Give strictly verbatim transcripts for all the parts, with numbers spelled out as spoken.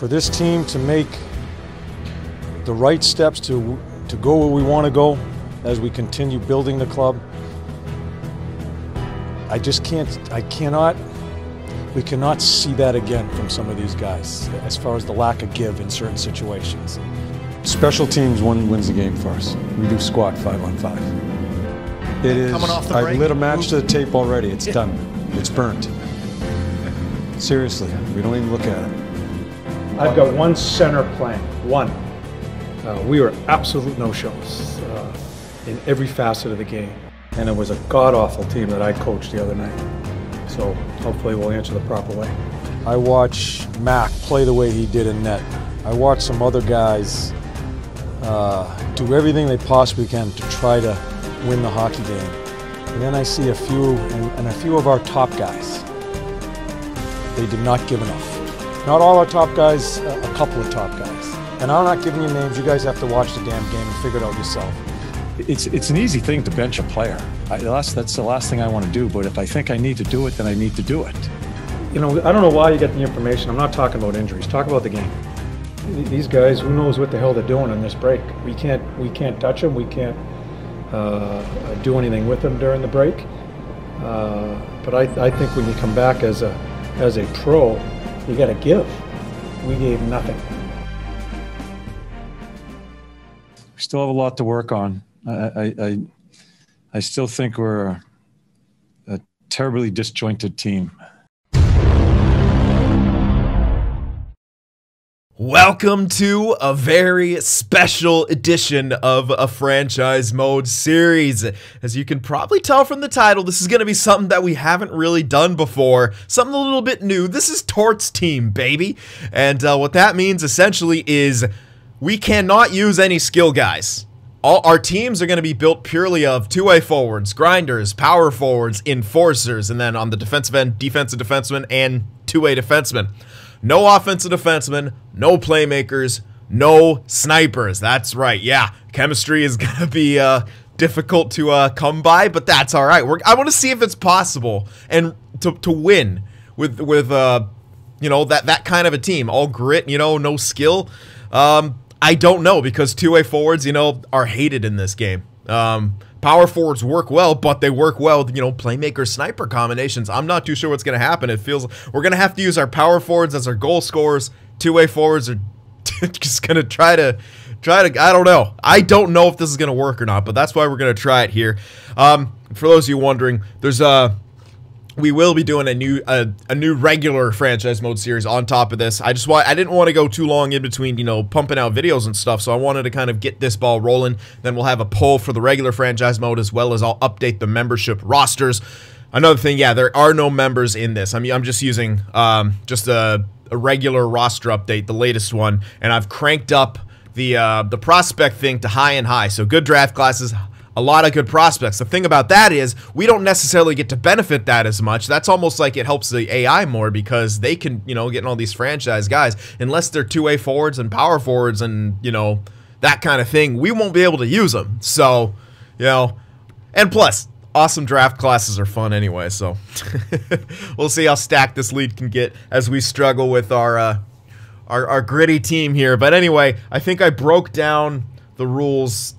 for this team to make the right steps to, to go where we want to go as we continue building the club. I just can't, I cannot, we cannot see that again from some of these guys as far as the lack of give in certain situations. Special teams win, wins the game for us. We do squat five on five. It is, I've lit a match to the tape already. It's done. It's burnt. Seriously, we don't even look at it. I've got one center playing, one. Uh, we were absolute no-shows uh, in every facet of the game. And it was a god-awful team that I coached the other night. So hopefully we'll answer the proper way. I watch Mac play the way he did in net. I watch some other guys uh, do everything they possibly can to try to win the hockey game. And then I see a few, and, and a few of our top guys, they did not give enough. Not all our top guys, a couple of top guys. And I'm not giving you names, you guys have to watch the damn game and figure it out yourself. It's, it's an easy thing to bench a player. I, that's, that's the last thing I want to do, but if I think I need to do it, then I need to do it. You know, I don't know why you get the information. I'm not talking about injuries, talk about the game. These guys, who knows what the hell they're doing on this break. We can't, we can't touch them, we can't uh, do anything with them during the break. Uh, but I, I think when you come back as a, as a pro, you gotta give. We gave nothing. We still have a lot to work on. I, I, I still think we're a terribly disjointed team. Welcome to a very special edition of a Franchise Mode series. As you can probably tell from the title, this is going to be something that we haven't really done before. Something a little bit new. This is Torts Team, baby. And uh, what that means essentially is we cannot use any skill guys. All our teams are going to be built purely of two-way forwards, grinders, power forwards, enforcers, and then on the defensive end, defensive defensemen and two-way defensemen. No offensive defensemen, no playmakers, no snipers. That's right, yeah. Chemistry is going to be uh, difficult to uh, come by, but that's all right. We're, I want to see if it's possible and to, to win with, with uh, you know, that, that kind of a team. All grit, you know, no skill. Um... I don't know, because two-way forwards, you know, are hated in this game. Um, power forwards work well, but they work well with, you know, playmaker-sniper combinations. I'm not too sure what's going to happen. It feels we're going to have to use our power forwards as our goal scorers. Two-way forwards are just going to try to, try to, I don't know. I don't know if this is going to work or not, but that's why we're going to try it here. Um, for those of you wondering, there's a... We will be doing a new uh, a new regular franchise mode series on top of this. I just want I didn't want to go too long in between, you know, pumping out videos and stuff, so I wanted to kind of get this ball rolling. Then we'll have a poll for the regular franchise mode, as well as I'll update the membership rosters. Another thing, yeah, there are no members in this. I mean, I'm just using um, just a, a regular roster update, the latest one, and I've cranked up the uh, the prospect thing to high and high. So good draft classes. A lot of good prospects. The thing about that is we don't necessarily get to benefit that as much. That's almost like it helps the A I more, because they can, you know, getting all these franchise guys, unless they're two-way forwards and power forwards and, you know, that kind of thing, we won't be able to use them. So, you know, and plus, awesome draft classes are fun anyway, so we'll see how stacked this lead can get as we struggle with our, uh, our, our gritty team here. But anyway, I think I broke down the rules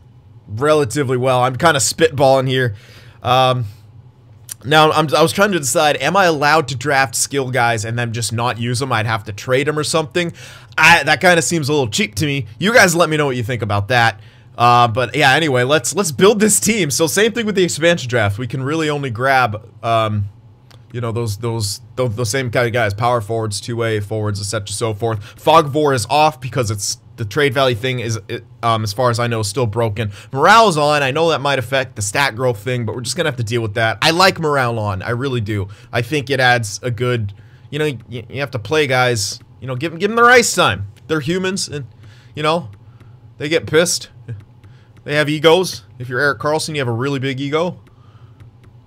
relatively well. I'm kind of spitballing here. Um, now, I'm, I was trying to decide, am I allowed to draft skill guys and then just not use them? I'd have to trade them or something. I, that kind of seems a little cheap to me. You guys let me know what you think about that. Uh, but yeah, anyway, let's let's build this team. So same thing with the expansion draft. We can really only grab, um, you know, those those those, those same kind of guys, power forwards, two-way forwards, et cetera, so forth. Fogvor is off because it's the trade value thing is, um, as far as I know, still broken. Morale is on. I know that might affect the stat growth thing, but we're just going to have to deal with that. I like morale on. I really do. I think it adds a good, you know, you, you have to play guys, you know, give, give them their ice time. They're humans and, you know, they get pissed. They have egos. If you're Erik Karlsson, you have a really big ego.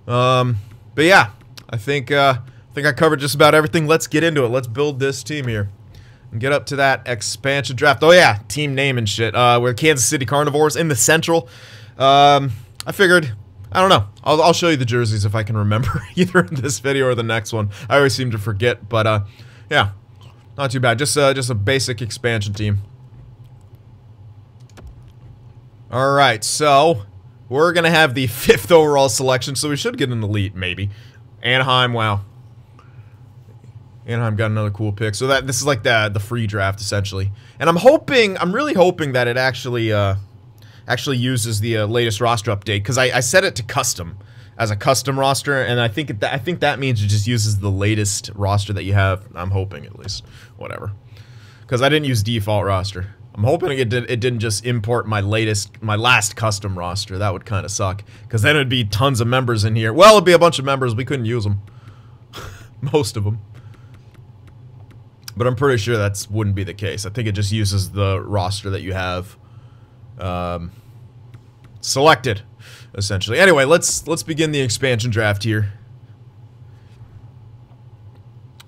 Um, but yeah, I think, uh, I think I covered just about everything. Let's get into it. Let's build this team here. Get up to that expansion draft. Oh yeah, team name and shit. Uh, we're Kansas City Carnivores in the Central. Um, I figured, I don't know. I'll, I'll show you the jerseys if I can remember, either in this video or the next one. I always seem to forget, but uh, yeah. Not too bad. Just, uh, just a basic expansion team. Alright, so we're gonna have the fifth overall selection, so we should get an elite, maybe. Anaheim, wow. Anaheim got another cool pick. So that this is like the the free draft essentially, and I'm hoping, I'm really hoping that it actually uh, actually uses the uh, latest roster update, because I, I set it to custom as a custom roster, and I think it th I think that means it just uses the latest roster that you have. I'm hoping at least, whatever, because I didn't use default roster. I'm hoping it did, it didn't just import my latest my last custom roster. That would kind of suck, because then it'd be tons of members in here. Well, it'd be a bunch of members, we couldn't use them, most of them. But I'm pretty sure that wouldn't be the case. I think it just uses the roster that you have um, selected, essentially. Anyway, let's let's begin the expansion draft here.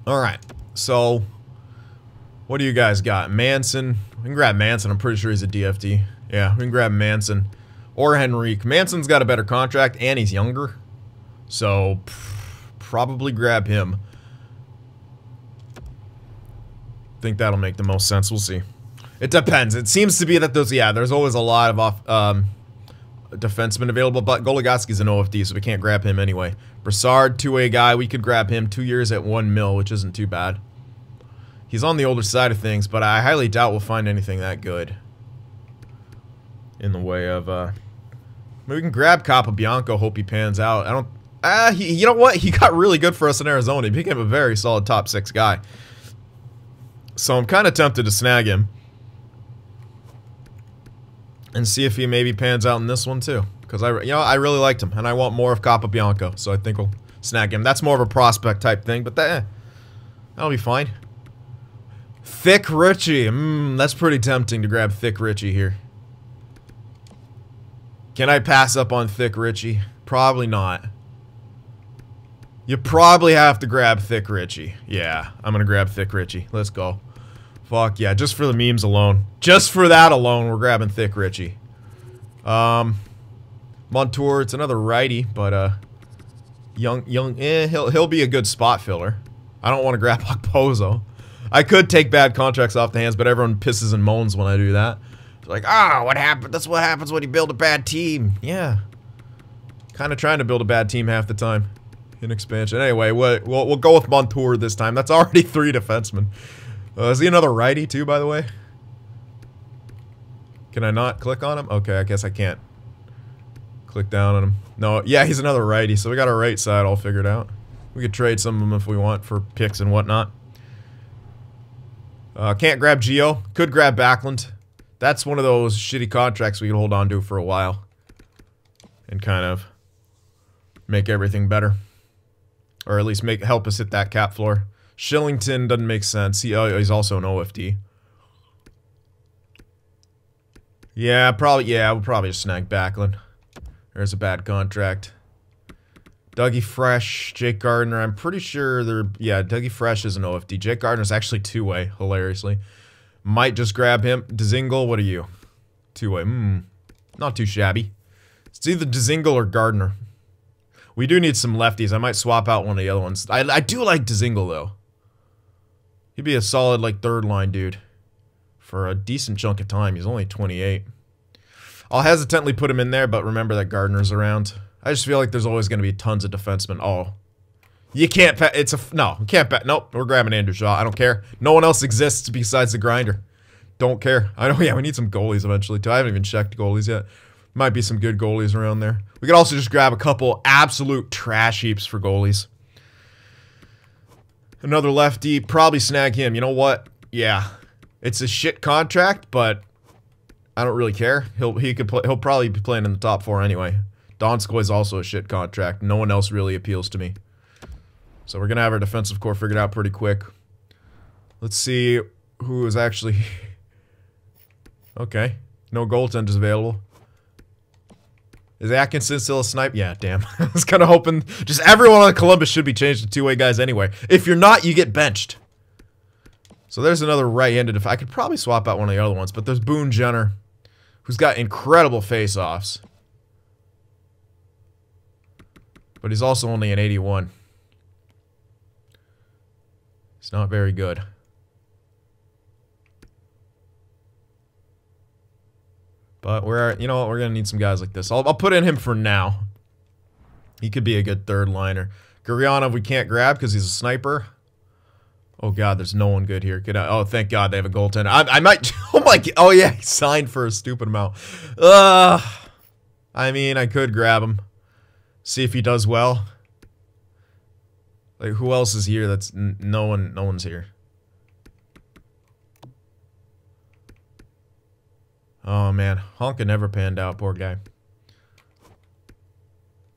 All right. So, what do you guys got? Manson. We can grab Manson. I'm pretty sure he's a D F T. Yeah, we can grab Manson or Henrique. Manson's got a better contract and he's younger, so probably grab him. Think that'll make the most sense. We'll see. It depends. It seems to be that those, yeah, there's always a lot of off um, defensemen available, but Goligoski's an O F D, so we can't grab him anyway. Brassard, two-way guy, we could grab him. Two years at one mil, which isn't too bad. He's on the older side of things, but I highly doubt we'll find anything that good in the way of. Uh, we can grab Capobianco. Hope he pans out. I don't. Ah, uh, you know what? He got really good for us in Arizona. He became a very solid top six guy. So I'm kind of tempted to snag him and see if he maybe pans out in this one too, because I, you know, I really liked him and I want more of Capobianco, so I think we'll snag him. That's more of a prospect type thing, but that eh, that'll be fine. Thick Richie, mmm, that's pretty tempting to grab Thick Richie here. Can I pass up on Thick Richie? Probably not. You probably have to grab Thick Richie. Yeah, I'm gonna grab Thick Richie. Let's go. Fuck yeah, just for the memes alone. Just for that alone, we're grabbing Thick Richie. Um, Montour, it's another righty, but uh, young, young, eh, he'll he'll be a good spot filler. I don't want to grab Okpozo. I could take bad contracts off the hands, but everyone pisses and moans when I do that. It's like, ah, oh, what happened? That's what happens when you build a bad team. Yeah, kind of trying to build a bad team half the time. In expansion. Anyway, we'll, we'll, we'll go with Montour this time. That's already three defensemen. Uh, is he another righty too, by the way? Can I not click on him? Okay, I guess I can't click down on him. No, yeah, he's another righty, so we got our right side all figured out. We could trade some of them if we want for picks and whatnot. Uh, can't grab Geo. Could grab Backlund. That's one of those shitty contracts we can hold on to for a while and kind of make everything better. Or at least make help us hit that cap floor. Shillington doesn't make sense. He, oh, he's also an O F D. Yeah, probably. Yeah, we'll probably just snag Backlund. There's a bad contract. Dougie Fresh, Jake Gardner. I'm pretty sure they're. Yeah, Dougie Fresh is an O F D. Jake Gardner's actually two-way, hilariously. Might just grab him. Dzingel, what are you? Two-way. Hmm. Not too shabby. It's either Dzingel or Gardner. We do need some lefties. I might swap out one of the other ones. I, I do like Dzingel, though. He'd be a solid, like, third-line dude for a decent chunk of time. He's only twenty-eight. I'll hesitantly put him in there, but remember that Gardner's around. I just feel like there's always going to be tons of defensemen. Oh. You can't... It's a... No, you can't... Nope, we're grabbing Andrew Shaw. I don't care. No one else exists besides the grinder. Don't care. I know, yeah, we need some goalies eventually, too. I haven't even checked goalies yet. Might be some good goalies around there. We could also just grab a couple absolute trash heaps for goalies. Another lefty. Probably snag him. You know what? Yeah. It's a shit contract, but I don't really care. He'll he could play, he'll probably be playing in the top four anyway. Donskoy is also a shit contract. No one else really appeals to me. So we're going to have our defensive core figured out pretty quick. Let's see who is actually... Okay. No goaltenders available. Is Atkinson still a snipe? Yeah, damn. I was kind of hoping... Just everyone on Columbus should be changed to two-way guys anyway. If you're not, you get benched. So there's another right-handed... I could probably swap out one of the other ones, but there's Boone Jenner, who's got incredible face-offs. But he's also only an eighty-one. He's not very good. But we're, you know what, we're gonna need some guys like this. I'll, I'll put in him for now. He could be a good third liner. Gurianov we can't grab because he's a sniper. Oh god, there's no one good here. Could I, oh, thank god they have a goaltender. I, I might. Oh my. Oh yeah, he signed for a stupid amount. Uh, I mean, I could grab him, see if he does well. Like, who else is here? That's no one. No one's here. Oh man, Honka never panned out. Poor guy. I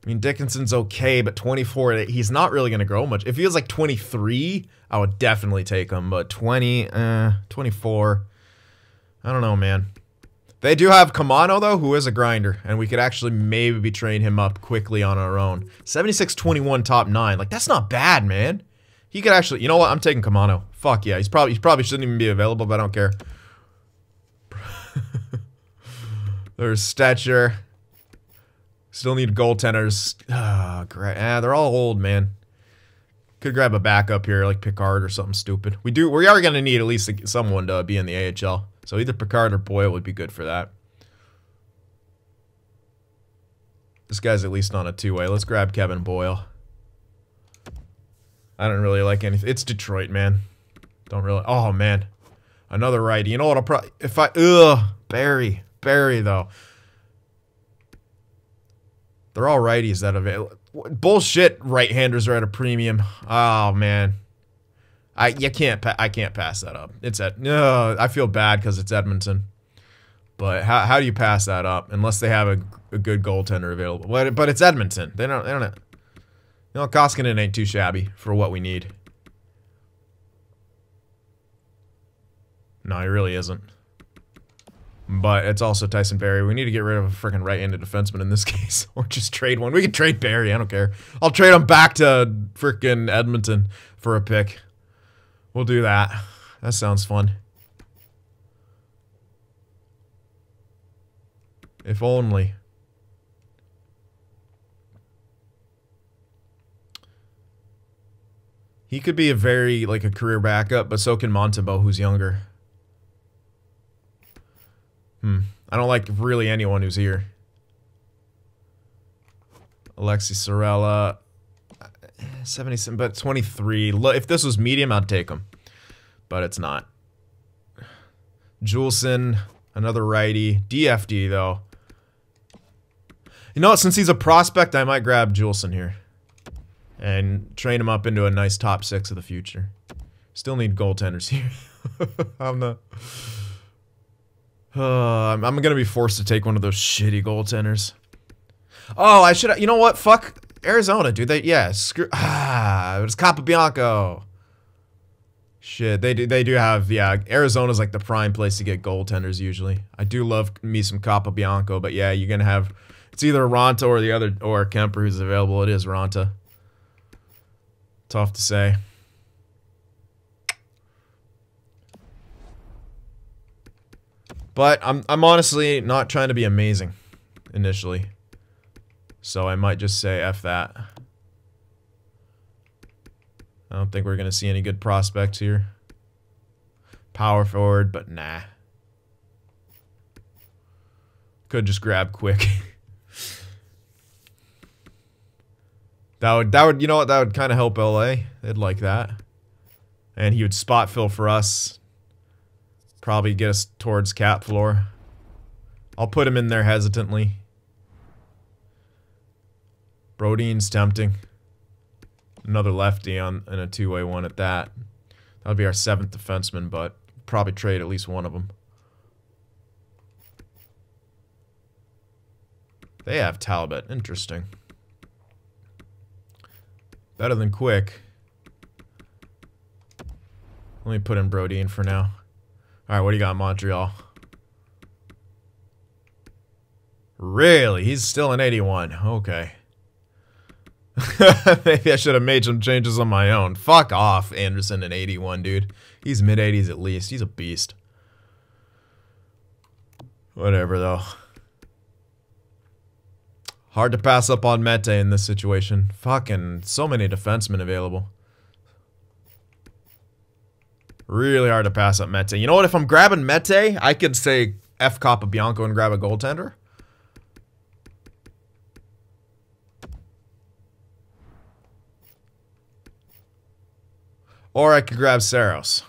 mean, Dickinson's okay, but twenty-four, he's not really going to grow much. If he was like twenty-three, I would definitely take him, but twenty, uh, twenty-four, I don't know, man. They do have Kamano, though, who is a grinder, and we could actually maybe train him up quickly on our own. seventy-six twenty-one top nine. Like, that's not bad, man. He could actually, you know what? I'm taking Kamano. Fuck yeah. He's probably, he probably shouldn't even be available, but I don't care. There's Stetcher. Still need goaltenders. Ah, oh, eh, they're all old, man. Could grab a backup here, like Picard or something stupid. We do. We are going to need at least someone to be in the A H L. So either Picard or Boyle would be good for that. This guy's at least on a two-way. Let's grab Kevin Boyle. I don't really like anything. It's Detroit, man. Don't really. Oh man, another righty. You know what? I'll probably if I. Ugh, Barry, Barry though. They're all righties that avail. Bullshit, right-handers are at a premium. Oh man, I you can't pa I can't pass that up. It's at no. I feel bad because it's Edmonton, but how how do you pass that up unless they have a, a good goaltender available? But but it's Edmonton. They don't they don't. Have, you know, Koskinen ain't too shabby for what we need. No, he really isn't. But it's also Tyson Barrie. We need to get rid of a freaking right-handed defenseman in this case. Or just trade one. We can trade Barrie. I don't care. I'll trade him back to freaking Edmonton for a pick. We'll do that. That sounds fun. If only. He could be a very, like, a career backup, but so can Montembeau, who's younger. Hmm. I don't like really anyone who's here. Alexi Sorella. seventy-seven, but twenty-three. Look, if this was medium, I'd take him. But it's not. Juleson. Another righty. D F D, though. You know what? Since he's a prospect, I might grab Juleson here. And train him up into a nice top six of the future. Still need goaltenders here. I'm not... Uh, I'm, I'm gonna be forced to take one of those shitty goaltenders. Oh, I should. You know what? Fuck Arizona, dude. They yeah. Screw. Ah, it was Capabianco. Shit, they do. They do have yeah. Arizona's like the prime place to get goaltenders usually. I do love me some Capabianco, but yeah, you're gonna have it's either Ronta or the other or Kemper who's available. It is Ronta. Tough to say. But I'm, I'm honestly not trying to be amazing initially. So I might just say F that. I don't think we're going to see any good prospects here. Power forward, but nah. Could just grab quick. that would, that would, you know what, that would kind of help L A. They'd like that. And he would spot fill for us. Probably get us towards cap floor. I'll put him in there hesitantly. Brodeen's tempting. Another lefty on and a two-way one at that. That'll be our seventh defenseman, but probably trade at least one of them. They have Talbot. Interesting. Better than Quick. Let me put in Brodeen for now. Alright, what do you got, Montreal? Really? He's still an eighty-one. Okay. Maybe I should have made some changes on my own. Fuck off, Anderson an eighty-one, dude. He's mid-eighties at least. He's a beast. Whatever, though. Hard to pass up on Mete in this situation. Fucking so many defensemen available. Really hard to pass up Mete. You know what? If I'm grabbing Mete, I could say F-cop a Bianco and grab a goaltender? Or I could grab Saros.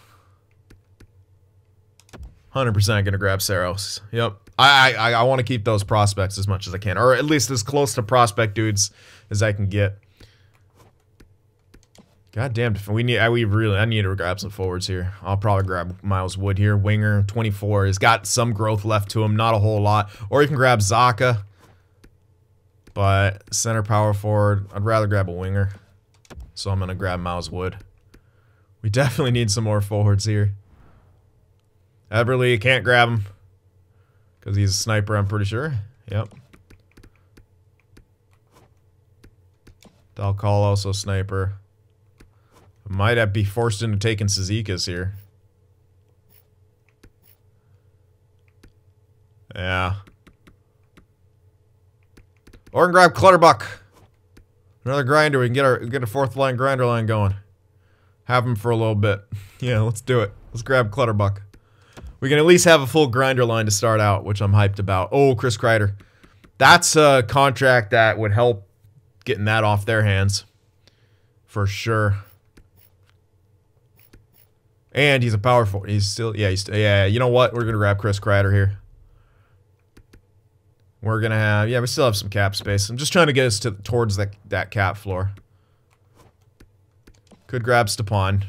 one hundred percent gonna grab Saros. Yep. I I, I want to keep those prospects as much as I can, or at least as close to prospect dudes as I can get. God damn, we need. I, we really. I need to grab some forwards here. I'll probably grab Miles Wood here. Winger, twenty-four. He's got some growth left to him, not a whole lot. Or you can grab Zaka. But center power forward, I'd rather grab a winger. So I'm gonna grab Miles Wood. We definitely need some more forwards here. Everly, can't grab him because he's a sniper, I'm pretty sure. Yep. Dalcol, also sniper. Might have be forced into taking Cizikas here. Yeah. Or can grab Clutterbuck. Another grinder. We can get our get a fourth line grinder line going. Have him for a little bit. Yeah, let's do it. Let's grab Clutterbuck. We can at least have a full grinder line to start out, which I'm hyped about. Oh, Chris Kreider. That's a contract that would help getting that off their hands. For sure. And he's a powerful. He's still, yeah, he's, yeah. You know what? We're gonna grab Chris Kreider here. We're gonna have, yeah, we still have some cap space. I'm just trying to get us to towards that that cap floor. Could grab Stepan.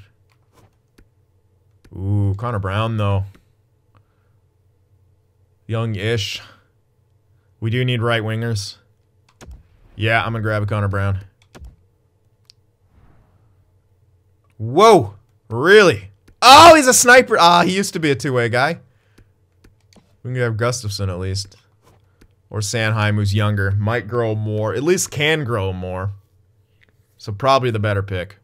Ooh, Connor Brown though. Young-ish. We do need right wingers. Yeah, I'm gonna grab a Connor Brown. Whoa, really? Oh, he's a sniper. Ah, he used to be a two-way guy. We can grab Gustafsson at least. Or Sanheim, who's younger. Might grow more. At least can grow more. So probably the better pick.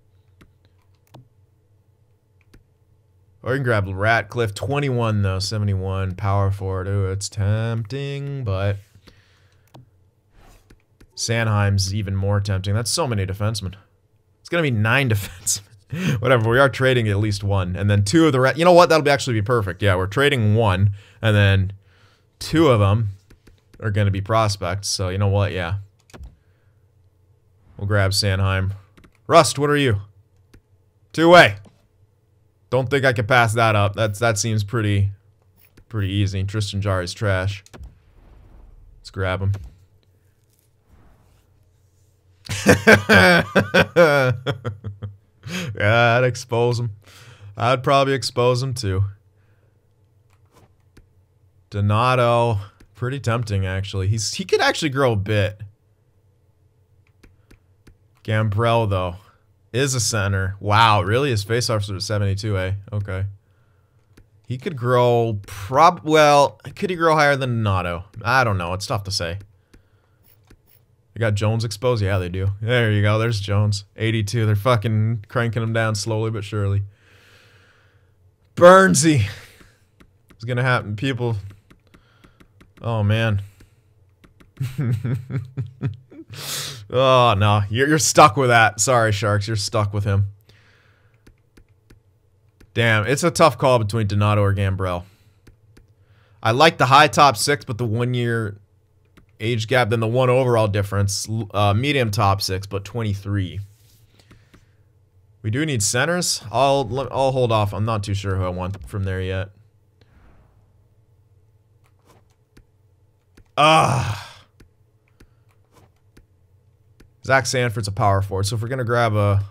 Or you can grab Ratcliffe. twenty-one, though. seventy-one. Power forward. Ooh, it's tempting, but... Sanheim's even more tempting. That's so many defensemen. It's gonna be nine defensemen. Whatever, we are trading at least one, and then two of the rest. You know what? That'll be actually be perfect. Yeah, we're trading one, and then two of them are going to be prospects. So you know what? Yeah, we'll grab Sanheim. Rust, what are you? Two-way. Don't think I could pass that up. That's that seems pretty, pretty easy. Tristan Jarry's trash. Let's grab him. Yeah, I'd expose him. I'd probably expose him too. Donato, pretty tempting actually. He's he could actually grow a bit. Gambrell though is a center. Wow, really? His faceoffs are seventy-two, eh? Okay. He could grow prob well. Could he grow higher than Donato? I don't know. It's tough to say. They got Jones exposed? Yeah, they do. There you go. There's Jones. eighty-two. They're fucking cranking him down slowly but surely. Burnsy. It's going to happen. People. Oh, man. Oh, no. You're, you're stuck with that. Sorry, Sharks. You're stuck with him. Damn. It's a tough call between Donato or Gambrell. I like the high top six, but the one-year... age gap, then the one overall difference. Uh, medium top six, but twenty-three. We do need centers. I'll I'll hold off. I'm not too sure who I want from there yet. Ah, Zach Sanford's a power forward, so if we're gonna grab a,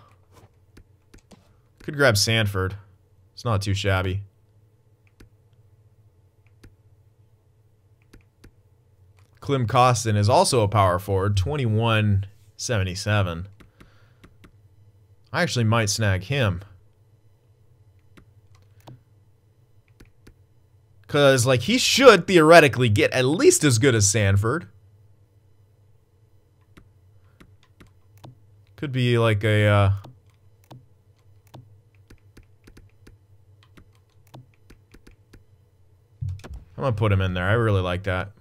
could grab Sanford. It's not too shabby. Klim Kostin is also a power forward, twenty-one seventy-seven. I actually might snag him. Because, like, he should theoretically get at least as good as Sanford. Could be like a... Uh, I'm going to put him in there. I really like that.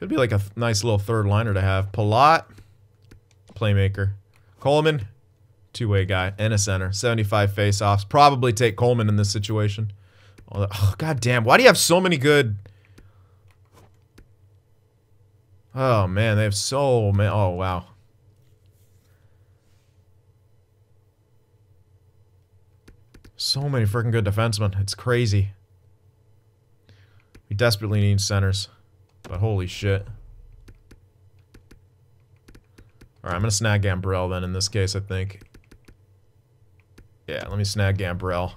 Could be like a nice little third liner to have. Palat, playmaker. Coleman, two-way guy, and a center. seventy-five face-offs. Probably take Coleman in this situation. Oh, God damn. Why do you have so many good... Oh, man. They have so many... Oh, wow. So many freaking good defensemen. It's crazy. We desperately need centers. But holy shit. Alright, I'm gonna snag Gambrell then in this case, I think. Yeah, let me snag Gambrell.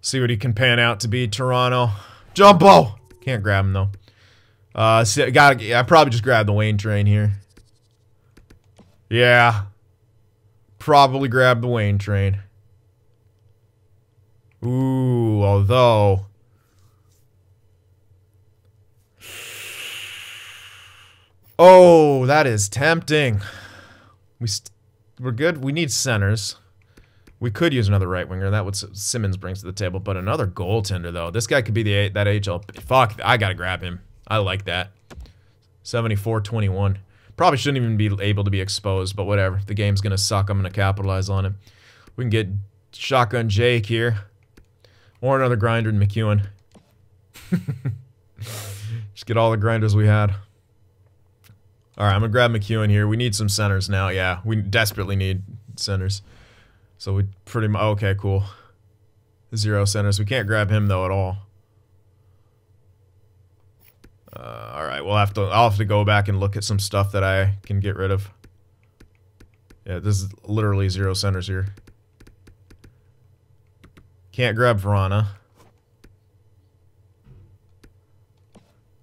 See what he can pan out to be. Toronto. Jumbo! Can't grab him though. Uh, so gotta, I probably just grabbed the Wayne train here. Yeah. Probably grabbed the Wayne train. Ooh, although... Oh, that is tempting. We st we're good. We need centers. We could use another right winger. That what Simmons brings to the table. But another goaltender, though. This guy could be the that H L. Fuck, I gotta grab him. I like that. seventy-four twenty-one. Probably shouldn't even be able to be exposed, but whatever. The game's gonna suck. I'm gonna capitalize on it. We can get Shotgun Jake here, or another grinder in McEwen. Just get all the grinders we had. Alright, I'm gonna grab McEwen here. We need some centers now, yeah. We desperately need centers. So we pretty much... Okay, cool. Zero centers. We can't grab him, though, at all. Uh, Alright, we'll have to... I'll have to go back and look at some stuff that I can get rid of. Yeah, this is literally zero centers here. Can't grab Verona.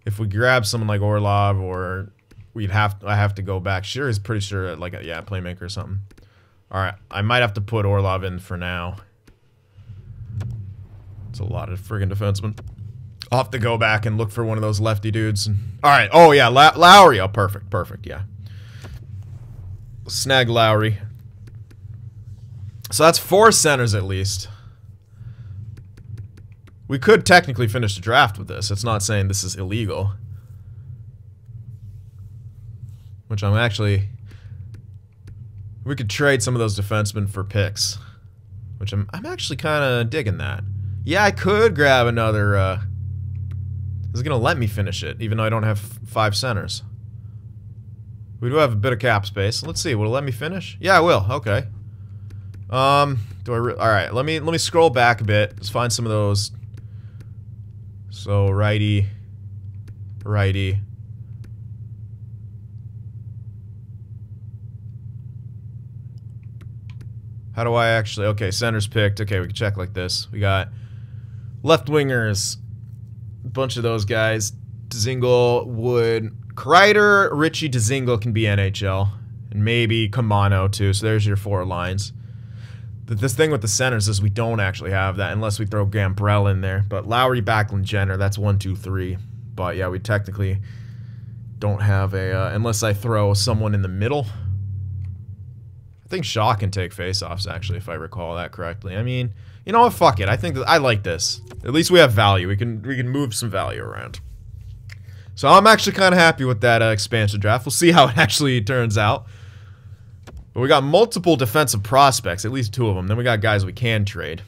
If we grab someone like Orlov or... We'd have to, I have to go back. Sure is pretty sure like a yeah, playmaker or something. Alright, I might have to put Orlov in for now. It's a lot of friggin' defensemen. I'll have to go back and look for one of those lefty dudes. Alright, oh yeah, La Lowry. Oh, perfect, perfect, yeah. Snag Lowry. So that's four centers at least. We could technically finish the draft with this. It's not saying this is illegal. Which I'm actually... We could trade some of those defensemen for picks. Which I'm, I'm actually kind of digging that. Yeah, I could grab another... Uh, this is going to let me finish it, even though I don't have five centers. We do have a bit of cap space. Let's see, will it let me finish? Yeah, I will. Okay. Um, do I... Alright, let me, let me scroll back a bit. Let's find some of those. So, righty. Righty. How do I actually... Okay, center's picked. Okay, we can check like this. We got left wingers. A bunch of those guys. Dzingel, Wood, Kreider, Richie, Dzingel can be N H L. And maybe Kamano, too. So there's your four lines. But this thing with the centers is we don't actually have that unless we throw Gambrell in there. But Lowry, Backlund, Jenner, that's one, two, three. But yeah, we technically don't have a... Uh, unless I throw someone in the middle... I think Shaw can take faceoffs, actually, if I recall that correctly. I mean, you know what? Fuck it. I think that I like this. At least we have value. We can we can move some value around. So I'm actually kind of happy with that uh, expansion draft. We'll see how it actually turns out. But we got multiple defensive prospects, at least two of them. Then we got guys we can trade,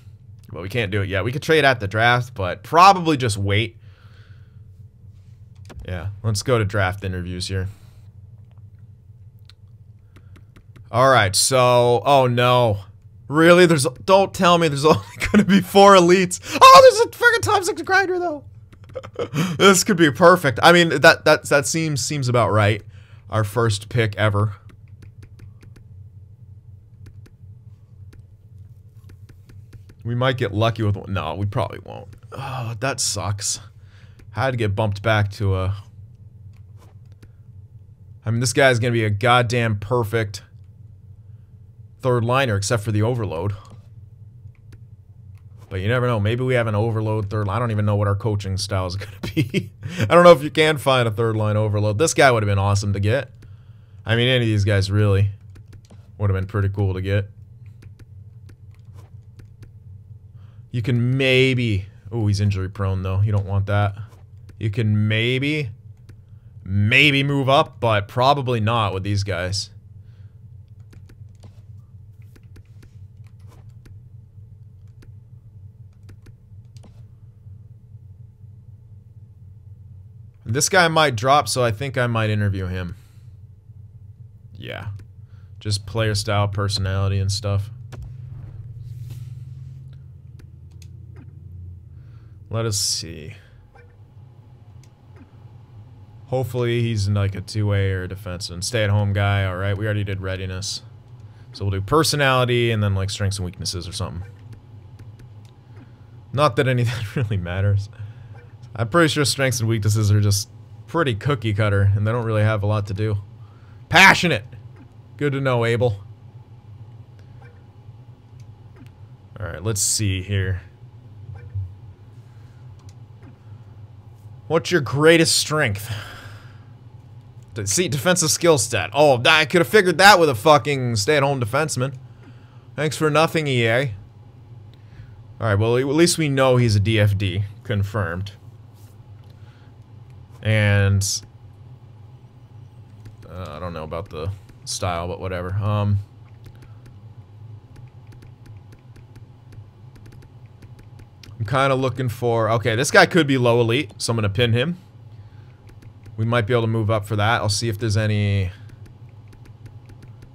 but we can't do it yet. We could trade at the draft, but probably just wait. Yeah, let's go to draft interviews here. Alright, so... Oh, no. Really? There's... Don't tell me there's only gonna be four elites. Oh, there's a freaking top six grinder, though! This could be perfect. I mean, that that, that seems, seems about right. Our first pick ever. We might get lucky with one. No, we probably won't. Oh, that sucks. Had to get bumped back to a... I mean, this guy's gonna be a goddamn perfect... third liner, except for the overload. But you never know. Maybe we have an overload third line. I don't even know what our coaching style is going to be. I don't know if you can find a third line overload. This guy would have been awesome to get. I mean, any of these guys really would have been pretty cool to get. You can maybe... Oh, he's injury prone, though. You don't want that. You can maybe, maybe move up, but probably not with these guys. This guy might drop, so I think I might interview him. Yeah. Just player style, personality, and stuff. Let us see. Hopefully he's like a two-way or a defensive. Stay-at-home guy, alright. We already did readiness. So we'll do personality and then like strengths and weaknesses or something. Not that any of that really matters. I'm pretty sure strengths and weaknesses are just pretty cookie-cutter, and they don't really have a lot to do. Passionate! Good to know, Abel. Alright, let's see here. What's your greatest strength? See, defensive skill stat. Oh, I could have figured that with a fucking stay-at-home defenseman. Thanks for nothing, E A. Alright, well, at least we know he's a D F D. Confirmed. And... Uh, I don't know about the style, but whatever. Um... I'm kind of looking for... Okay, this guy could be low elite, so I'm going to pin him. We might be able to move up for that. I'll see if there's any...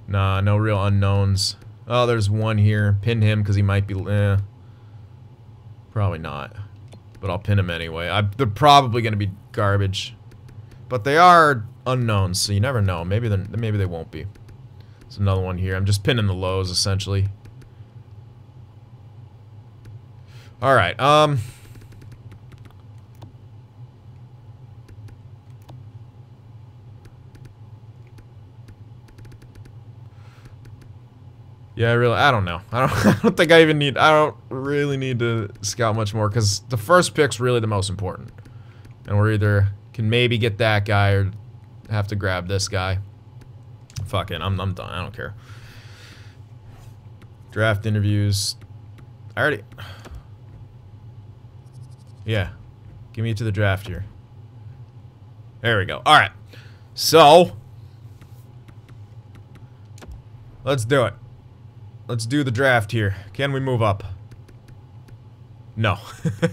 Nah, no real unknowns. Oh, there's one here. Pin him, because he might be... Eh. Probably not. But I'll pin him anyway. I, they're probably going to be garbage. But they are unknowns, so you never know. Maybe, maybe they won't be. There's another one here. I'm just pinning the lows, essentially. All right, um... yeah, I really... I don't know. I don't, I don't think I even need... I don't really need to scout much more, because the first pick's really the most important. And we're either... can maybe get that guy, or have to grab this guy. Fuck it, I'm, I'm done. I don't care. Draft interviews... I already... yeah, give me to the draft here. There we go. Alright, so let's do it. Let's do the draft here. Can we move up? No.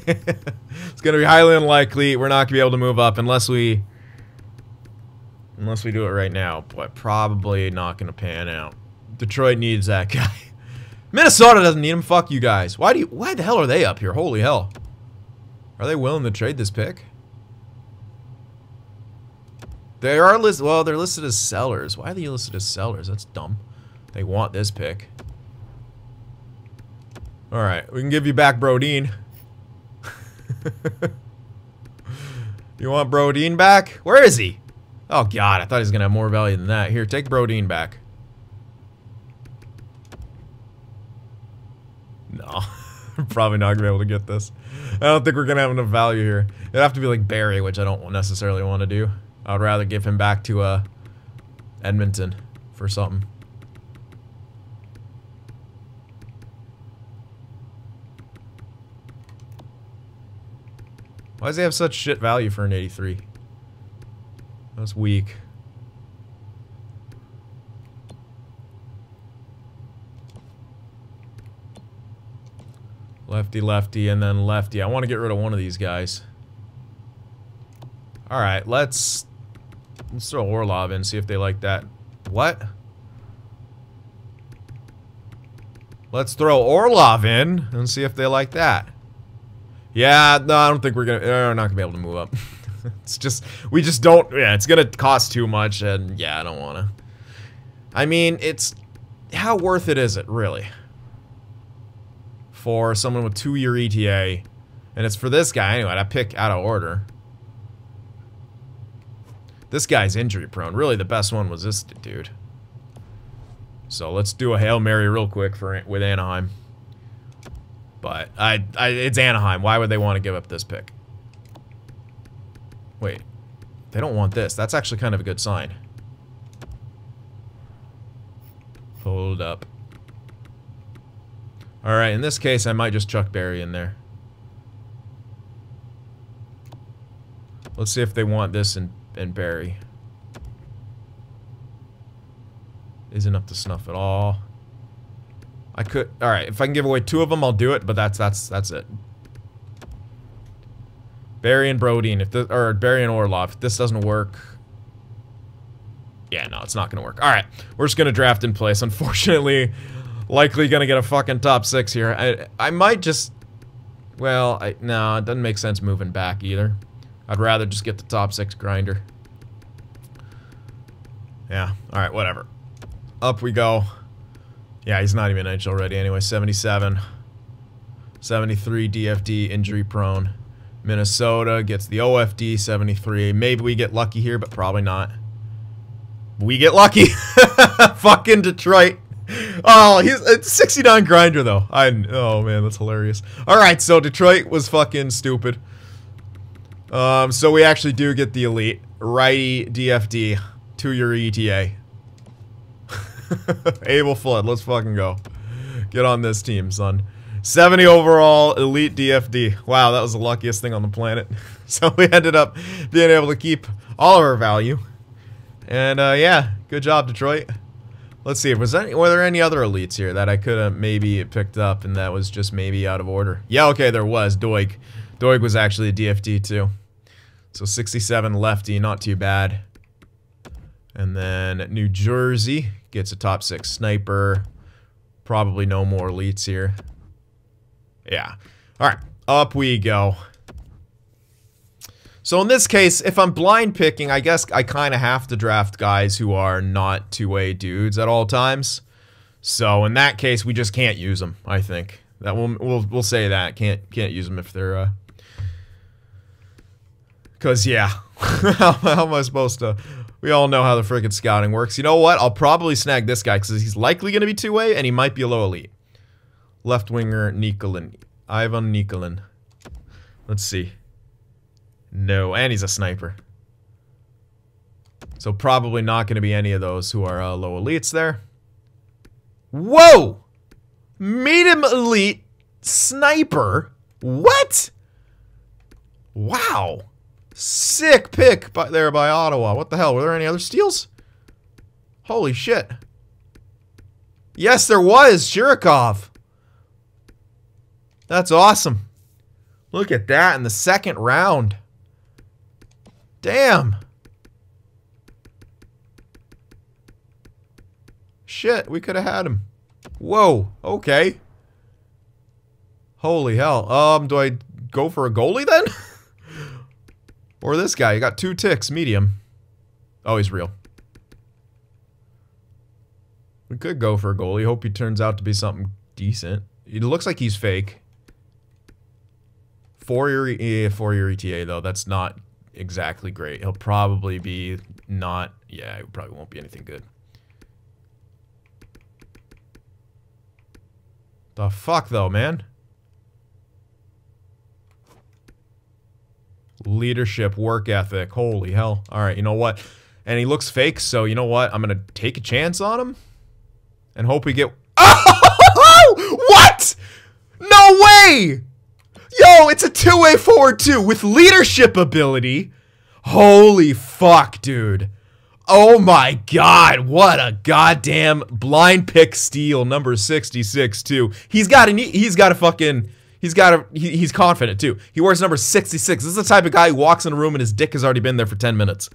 It's gonna be highly unlikely. We're not gonna be able to move up unless we unless we do it right now, but probably not gonna pan out. Detroit needs that guy. Minnesota doesn't need him. Fuck you guys. Why do you why the hell are they up here? Holy hell. Are they willing to trade this pick? They are listed. Well, they're listed as sellers. Why are they listed as sellers? That's dumb. They want this pick. All right, we can give you back Brodeen. You want Brodeen back? Where is he? Oh God, I thought he was gonna have more value than that. Here, take Brodeen back. No. Probably not going to be able to get this. I don't think we're going to have enough value here. It'd have to be like Barry, which I don't necessarily want to do. I'd rather give him back to uh, Edmonton for something. Why does he have such shit value for an eighty-three? That's weak. Lefty, lefty, and then lefty. I want to get rid of one of these guys. All right, let's let's throw Orlov in, see if they like that. What? Let's throw Orlov in and see if they like that. Yeah, no, I don't think we're gonna. We're not gonna be able to move up. It's just we just don't. Yeah, it's gonna cost too much, and yeah, I don't wanna. I mean, it's how worth it is it really? For someone with two-year E T A, and it's for this guy anyway. I pick out of order. This guy's injury-prone. Really, the best one was this dude. So let's do a Hail Mary real quick for with Anaheim. But I, I, it's Anaheim. Why would they want to give up this pick? Wait, they don't want this. That's actually kind of a good sign. Hold up. Alright, in this case, I might just chuck Barry in there. Let's see if they want this and, and Barry. Isn't up to snuff at all. I could... Alright, if I can give away two of them, I'll do it, but that's, that's, that's it. Barry and Brodeen, if this, or Barry and Orlov, if this doesn't work. Yeah, no, it's not going to work. All right, we're just going to draft in place. Unfortunately, likely going to get a fucking top six here. I I might just, well, I, no, it doesn't make sense moving back either. I'd rather just get the top six grinder. Yeah, all right, whatever. Up we go. Yeah, he's not even an inch already anyway. seventy-seven. seventy-three D F D, injury prone. Minnesota gets the O F D, seventy-three. Maybe we get lucky here, but probably not. We get lucky. Fucking Detroit. Oh, he's it's sixty-nine grinder though. I oh man, that's hilarious. All right, so Detroit was fucking stupid. Um, so we actually do get the elite righty D F D, two-year E T A. Abel Flood, let's fucking go. Get on this team, son. seventy overall, elite D F D. Wow, that was the luckiest thing on the planet. So we ended up being able to keep all of our value. And uh, yeah, good job, Detroit. Let's see, was any, were there any other elites here that I could have maybe picked up and that was just maybe out of order? Yeah, okay, there was. Doig. Doig was actually a D F D too. So sixty-seven lefty, not too bad. And then New Jersey gets a top six sniper. Probably no more elites here. Yeah. All right, up we go. So in this case, if I'm blind picking, I guess I kind of have to draft guys who are not two-way dudes at all times. So in that case, we just can't use them, I think. That we'll we'll, we'll say that. Can't can't use them if they're uh cuz yeah. how, how am I supposed to? We all know how the freaking scouting works. You know what? I'll probably snag this guy cuz he's likely going to be two-way and he might be a low elite. Left winger Nikolin, Ivan Nikolin. Let's see. No, and he's a sniper. So probably not going to be any of those who are uh, low elites there. Whoa! Medium elite sniper. What? Wow. Sick pick by, there by Ottawa. What the hell? Were there any other steals? Holy shit. Yes, there was. Shirikov. That's awesome. Look at that in the second round. Damn. Shit, we could have had him. Whoa, okay. Holy hell. Um, do I go for a goalie then? Or this guy? You got two ticks, medium. Oh, he's real. We could go for a goalie. Hope he turns out to be something decent. It looks like he's fake. Four-year four year E T A, though, that's not exactly great. He'll probably be not... Yeah, it probably won't be anything good. The fuck, though, man? Leadership, work ethic, holy hell. Alright, you know what? And he looks fake, so you know what? I'm gonna take a chance on him. And hope we get... Oh! What?! No way! Yo, it's a two-way forward, too, with leadership ability. Holy fuck, dude. Oh, my God. What a goddamn blind pick steal, number sixty-six, too. He's got a, he's got a fucking... He's got a... He, he's confident, too. He wears number sixty-six. This is the type of guy who walks in a room and his dick has already been there for ten minutes.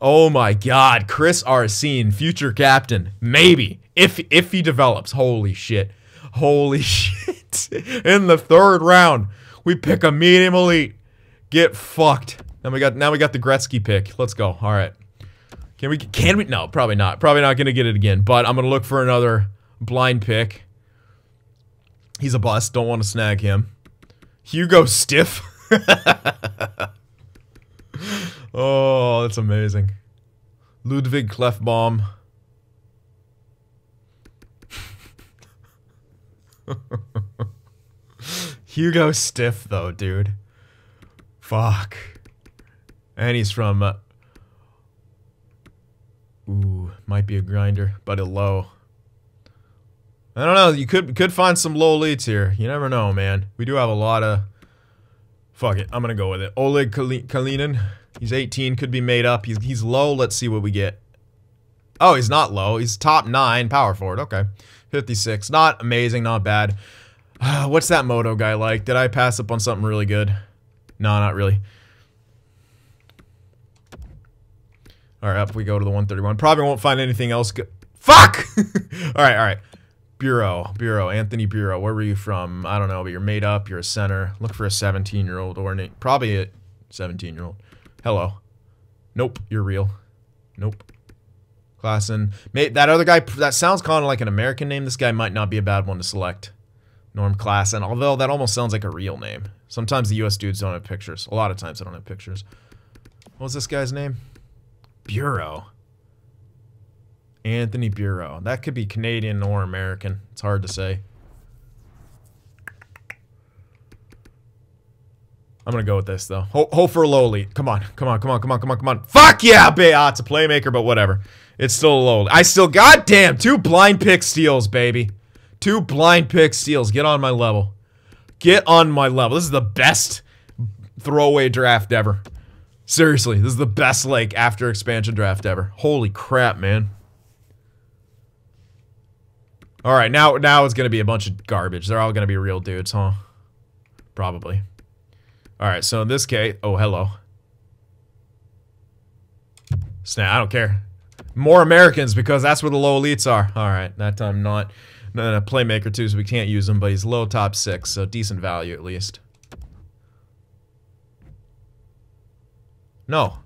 Oh, my God. Chris Arsene, future captain. Maybe. If, if he develops. Holy shit. Holy shit. In the third round, we pick a medium elite. Get fucked. Now we got now we got the Gretzky pick. Let's go. All right. Can we? Can we? No, probably not. Probably not gonna get it again. But I'm gonna look for another blind pick. He's a bust. Don't want to snag him. Hugo Stiff. Oh, that's amazing. Ludwig Klefbom. Hugo Stiff, though, dude. Fuck. And he's from... Uh, ooh, might be a grinder, but a low. I don't know, you could could find some low leads here. You never know, man. We do have a lot of... Fuck it, I'm gonna go with it. Oleg Kalinin. He's eighteen, could be made up. He's, he's low, let's see what we get. Oh, he's not low. He's top nine, power forward, okay. fifty-six, not amazing, not bad. What's that moto guy like? Did I pass up on something really good? No, not really. All right, up we go to the one thirty-one. Probably won't find anything else good. Fuck! all right, all right. Bureau, Bureau, Anthony Bureau. Where were you from? I don't know, but you're made up. You're a center. Look for a seventeen-year-old or an probably a seventeen-year-old. Hello. Nope, you're real. Nope. Klassen. Mate, that other guy, that sounds kind of like an American name. This guy might not be a bad one to select. Norm Klassen, although that almost sounds like a real name. Sometimes the U S dudes don't have pictures. A lot of times they don't have pictures. What was this guy's name? Bureau. Anthony Bureau. That could be Canadian or American. It's hard to say. I'm gonna go with this though. Hope ho for a low lead. Come on, come on, come on, come on, come on, come on. Fuck yeah, babe! Ah, it's a playmaker, but whatever. It's still a low lead. I still, goddamn, two blind pick steals, baby. Two blind pick steals. Get on my level. Get on my level. This is the best throwaway draft ever. Seriously, this is the best like after expansion draft ever. Holy crap, man. All right, now now it's gonna be a bunch of garbage. They're all gonna be real dudes, huh? Probably. All right, so in this case, oh, hello. Snap, I don't care. More Americans because that's where the low elites are. All right, that time not. No, no, no, playmaker too, so we can't use him, but he's low top six, so decent value at least. No.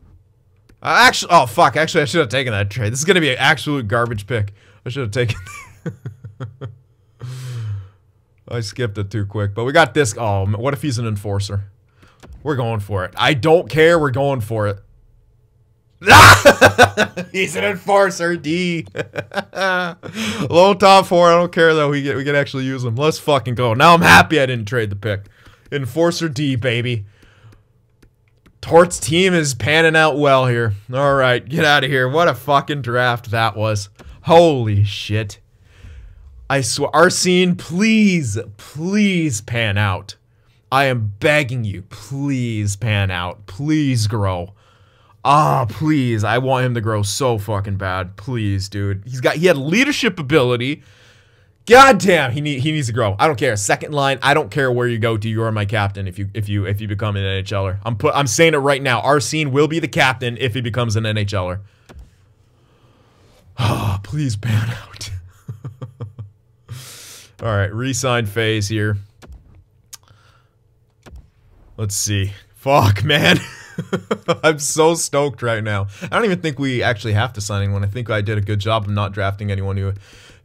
Uh, actually, oh, fuck. Actually, I should have taken that trade. This is going to be an absolute garbage pick. I should have taken I skipped it too quick, but we got this. Oh, what if he's an enforcer? We're going for it. I don't care. We're going for it. He's an enforcer, D. Low top four. I don't care though. We get we can actually use him. Let's fucking go. Now I'm happy I didn't trade the pick. Enforcer D, baby. Torts team is panning out well here. All right, get out of here. What a fucking draft that was. Holy shit. I swear, Arsene, please, please pan out. I am begging you. Please pan out. Please grow. Ah, please. I want him to grow so fucking bad. Please, dude. He's got he had leadership ability. God damn, he need he needs to grow. I don't care. Second line, I don't care where you go to. You are my captain if you if you if you become an N H L er. I'm put I'm saying it right now. Arsene will be the captain if he becomes an N H L er. Ah, oh, please pan out. All right, re-sign phase here. Let's see. Fuck, man. I'm so stoked right now. I don't even think we actually have to sign anyone. I think I did a good job of not drafting anyone who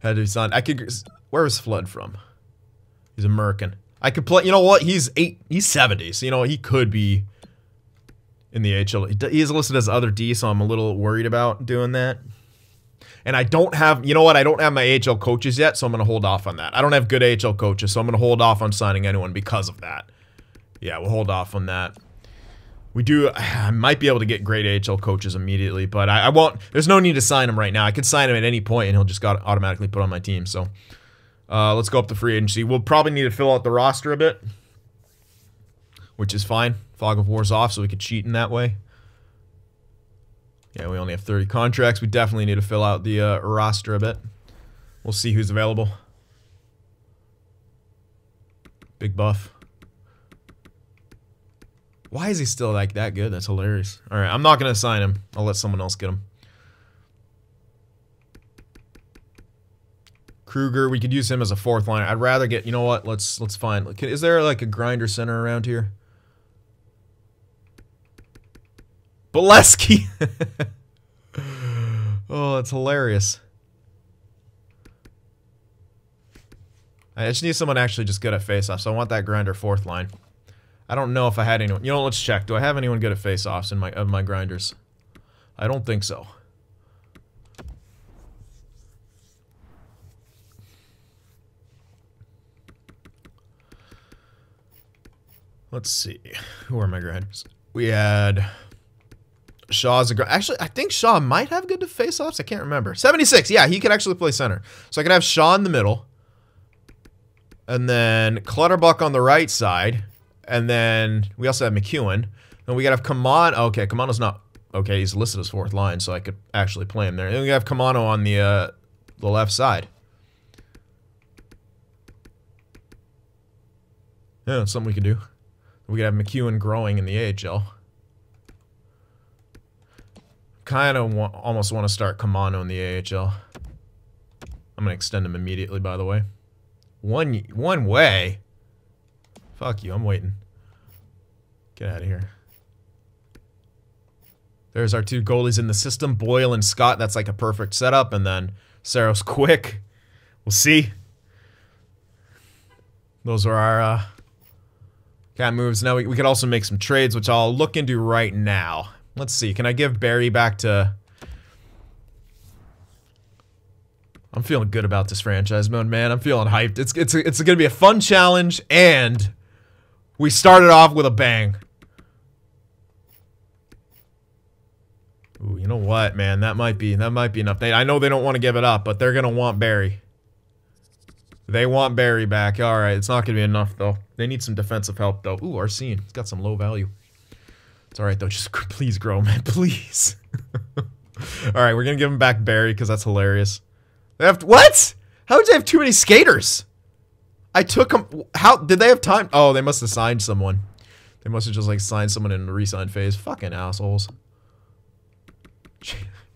had to sign. I could. Where was Flood from? He's American. I could play. You know what? He's eight. He's seventy. So you know he could be in the H L. He's listed as other D, so I'm a little worried about doing that. And I don't have. You know what? I don't have my A H L coaches yet, so I'm gonna hold off on that. I don't have good A H L coaches, so I'm gonna hold off on signing anyone because of that. Yeah, we'll hold off on that. We do, I might be able to get great A H L coaches immediately, but I, I won't, there's no need to sign him right now. I could sign him at any point and he'll just got automatically put on my team. So uh, let's go up to free agency. We'll probably need to fill out the roster a bit, which is fine. Fog of War's off, so we could cheat in that way. Yeah, we only have thirty contracts. We definitely need to fill out the uh, roster a bit. We'll see who's available. Big buff. Why is he still like that good? That's hilarious. All right, I'm not going to sign him. I'll let someone else get him. Kruger, we could use him as a fourth liner. I'd rather get, you know what? Let's let's find. Is there like a grinder center around here? Bolesky. Oh, that's hilarious. I just need someone actually just good at face-off, so I want that grinder fourth line. I don't know if I had anyone. You know, let's check. Do I have anyone good at face-offs in my of my grinders? I don't think so. Let's see. Who are my grinders? We had Shaw's a grinder. Actually, I think Shaw might have good at face-offs. I can't remember. seventy-six. Yeah, he could actually play center. So I could have Shaw in the middle, and then Clutterbuck on the right side. And then we also have McEwen. Then we gotta have Kamano. Okay, Kamano's not okay. He's listed as fourth line, so I could actually play him there. And then we have Kamano on the uh, the left side. Yeah, that's something we could do. We could have McEwen growing in the A H L. Kind of wa almost want to start Kamano in the A H L. I'm gonna extend him immediately, by the way. One one way. Fuck you, I'm waiting. Get out of here. There's our two goalies in the system, Boyle and Scott. That's like a perfect setup, and then Saros Quick. We'll see. Those are our uh, kind of moves. Now we, we could also make some trades, which I'll look into right now. Let's see. Can I give Barry back to? I'm feeling good about this franchise mode, man. I'm feeling hyped. It's it's it's gonna be a fun challenge, and we started off with a bang. Ooh, you know what, man? That might be that might be enough. They, I know they don't want to give it up, but they're gonna want Barry. They want Barry back. All right, it's not gonna be enough though. They need some defensive help though. Ooh, Arsene. It's got some low value. It's all right though. Just please grow, man. Please. All right, we're gonna give him back Barry because that's hilarious. They have to, what? How did they have too many skaters? I took them. How did they have time? Oh, they must have signed someone. They must have just like signed someone in the re-sign phase. Fucking assholes.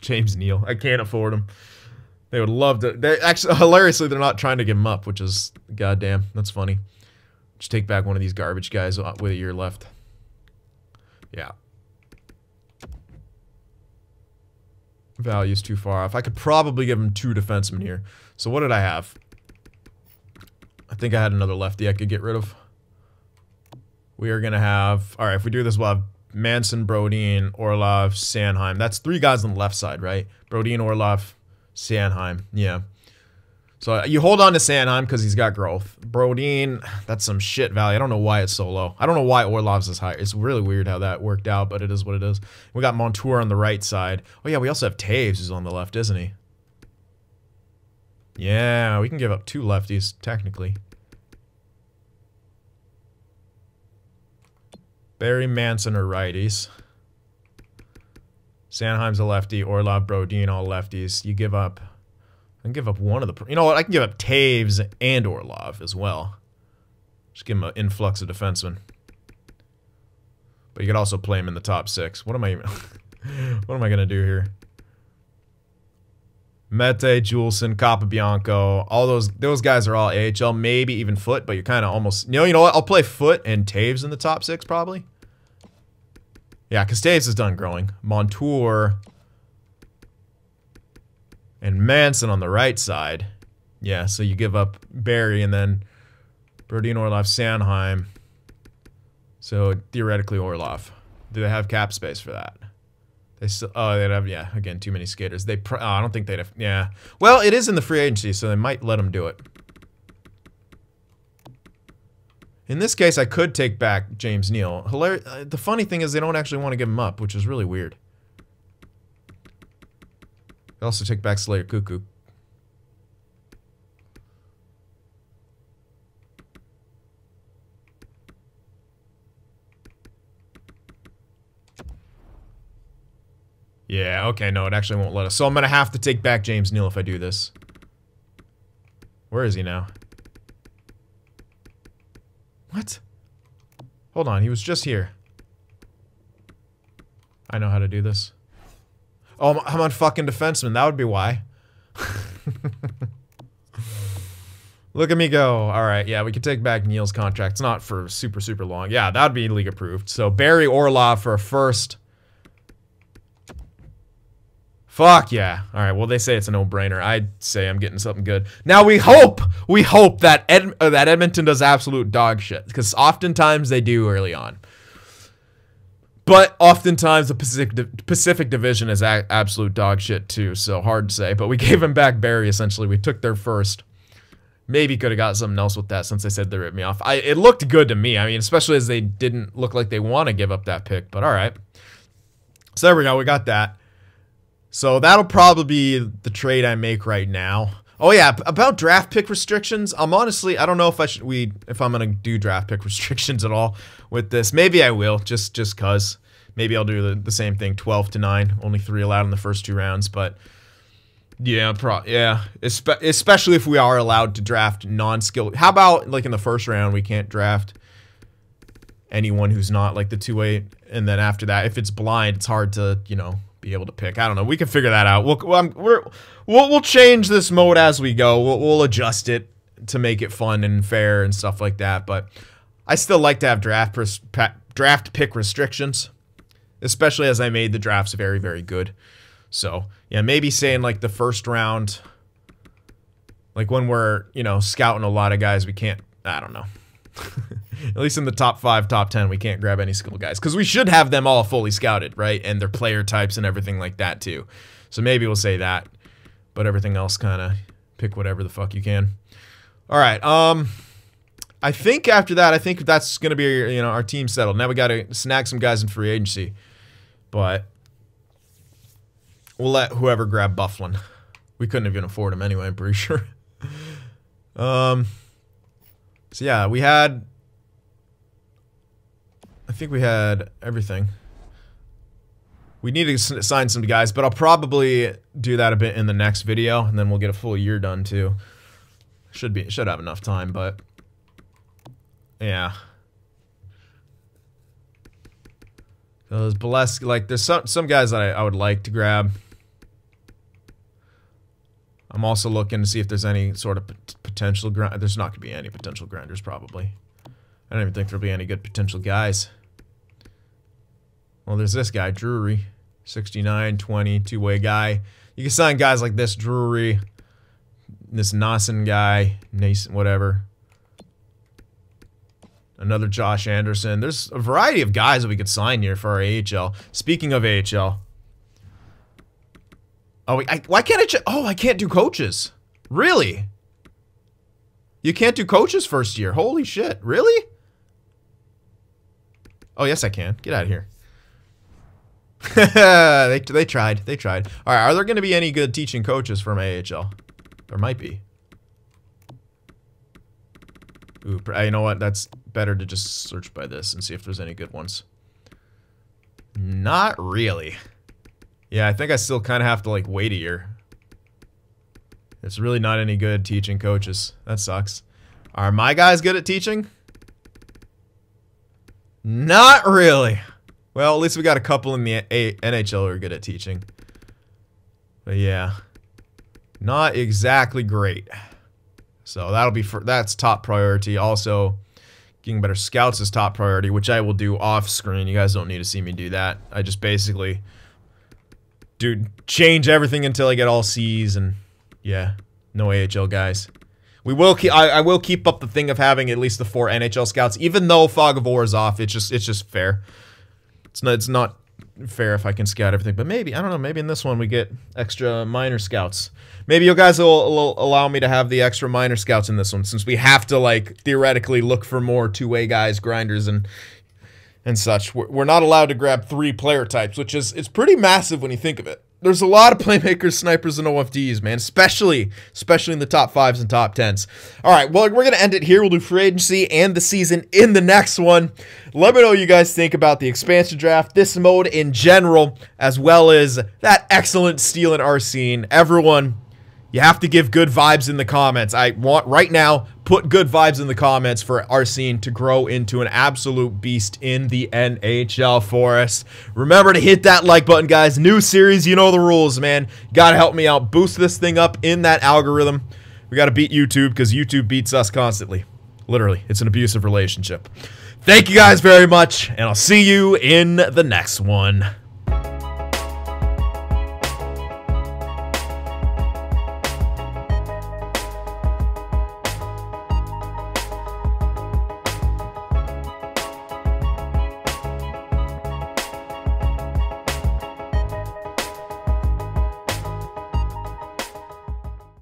James Neal. I can't afford him. They would love to. They actually, hilariously, they're not trying to give him up, which is goddamn. That's funny. Just take back one of these garbage guys with a year left. Yeah. Value's too far off. I could probably give him two defensemen here. So what did I have? I think I had another lefty I could get rid of. We are going to have... Alright, if we do this, we'll have Manson, Brodin, Orlov, Sanheim. That's three guys on the left side, right? Brodin, Orlov, Sanheim. Yeah. So you hold on to Sanheim because he's got growth. Brodin, that's some shit value. I don't know why it's so low. I don't know why Orlov's is higher. It's really weird how that worked out, but it is what it is. We got Montour on the right side. Oh yeah, we also have Taves who's on the left, isn't he? Yeah, we can give up two lefties, technically. Barry, Manson are righties. Sanheim's a lefty. Orlov, Brodin, all lefties. You give up... I can give up one of the... You know what? I can give up Taves and Orlov as well. Just give him an influx of defensemen. But you could also play him in the top six. What am I even... what am I going to do here? Mete, Juleson, Capabianco. All those... Those guys are all A H L. Maybe even Foot, but you're kind of almost... You know, you know what? I'll play Foot and Taves in the top six, probably. Yeah, because Taves is done growing. Montour... and Manson on the right side. Yeah, so you give up Barry and then Brodin, Orlov, Sanheim. So theoretically Orlov. Do they have cap space for that? They still, oh, they'd have, yeah, again, too many skaters. They pr oh, I don't think they'd have, yeah. Well, it is in the free agency, so they might let them do it. In this case, I could take back James Neal. Hilar- the funny thing is they don't actually want to give him up, which is really weird. They also take back Slater Cuckoo. Yeah, okay, no, it actually won't let us. So I'm gonna have to take back James Neal if I do this. Where is he now? What? Hold on, he was just here. I know how to do this. Oh, I'm on fucking defenseman. That would be why. Look at me go. All right, yeah, we can take back Neal's contract. It's not for super, super long. Yeah, that would be league approved. So Barry Orlov for a first. Fuck yeah. All right, well, they say it's a no-brainer. I'd say I'm getting something good. Now we hope, we hope that, Ed, uh, that Edmonton does absolute dog shit. Because oftentimes they do early on. But oftentimes the Pacific, Pacific Division is a absolute dog shit too, so hard to say. But we gave him back Barry, essentially. We took their first. Maybe could have got something else with that since they said they ripped me off. I, it looked good to me. I mean, especially as they didn't look like they want to give up that pick. But all right. So there we go. We got that. So that'll probably be the trade I make right now. Oh yeah, about draft pick restrictions. I'm honestly, I don't know if I should we if I'm gonna do draft pick restrictions at all with this. Maybe I will, just just cause. Maybe I'll do the, the same thing. Twelve to nine, only three allowed in the first two rounds. But yeah, pro yeah, Espe especially if we are allowed to draft non-skilled. How about like in the first round we can't draft anyone who's not like the two eight. And then after that, if it's blind, it's hard to, you know, be able to pick. I don't know. We can figure that out. We'll we're, we'll we'll change this mode as we go. We'll we'll adjust it to make it fun and fair and stuff like that. But I still like to have draft draft pick restrictions, especially as I made the drafts very, very good. So yeah, maybe saying like the first round, like when we're, you know, scouting a lot of guys, we can't. I don't know. At least in the top five, top ten, we can't grab any skill guys because we should have them all fully scouted, right? And their player types and everything like that too. So maybe we'll say that, but everything else kind of pick whatever the fuck you can. All right. Um, I think after that, I think that's gonna be, you know, our team settled. Now we gotta snag some guys in free agency, but we'll let whoever grab Bufflin. We couldn't even afford him anyway. I'm pretty sure. um. So yeah, we had, I think we had everything. We need to sign some guys, but I'll probably do that a bit in the next video, and then we'll get a full year done too. Should be, should have enough time, but yeah. Those Blesk, like there's some some guys that I, I would like to grab. I'm also looking to see if there's any sort of potential grind. There's not going to be any potential grinders, probably. I don't even think there'll be any good potential guys. Well, there's this guy, Drury. sixty-nine, twenty, two-way guy. You can sign guys like this, Drury. This Nassen guy. Nason, whatever. Another Josh Anderson. There's a variety of guys that we could sign here for our A H L. Speaking of A H L... Oh, I, why can't I? Ch oh, I can't do coaches. Really? You can't do coaches first year. Holy shit! Really? Oh, yes, I can. Get out of here. they they tried. They tried. All right. Are there going to be any good teaching coaches from A H L? There might be. Ooh, you know what? That's better to just search by this and see if there's any good ones. Not really. Yeah, I think I still kind of have to, like, wait a year. There's really not any good teaching coaches. That sucks. Are my guys good at teaching? Not really. Well, at least we got a couple in the N H L who are good at teaching. But, yeah. Not exactly great. So, that'll be for, that's top priority. Also, getting better scouts is top priority, which I will do off-screen. You guys don't need to see me do that. I just basically... Dude, change everything until I get all C's and, yeah, no A H L guys. We will keep. I, I will keep up the thing of having at least the four N H L scouts, even though Fog of War is off. It's just, it's just fair. It's not, it's not fair if I can scout everything, but maybe I don't know. Maybe in this one we get extra minor scouts. Maybe you guys will, will allow me to have the extra minor scouts in this one, since we have to like theoretically look for more two-way guys, grinders, and. And such. We're not allowed to grab three player types, which is it's pretty massive when you think of it. There's a lot of playmakers, snipers, and O F Ds, man, especially especially in the top fives and top tens. All right, well, we're gonna end it here. We'll do free agency and the season in the next one. Let me know what you guys think about the expansion draft, this mode in general, as well as that excellent steal in Arsene. Everyone, you have to give good vibes in the comments. I want right now, put good vibes in the comments for Arsene to grow into an absolute beast in the N H L for us. Remember to hit that like button, guys. New series, you know the rules, man. You gotta help me out. Boost this thing up in that algorithm. We gotta beat YouTube because YouTube beats us constantly. Literally, it's an abusive relationship. Thank you guys very much, and I'll see you in the next one.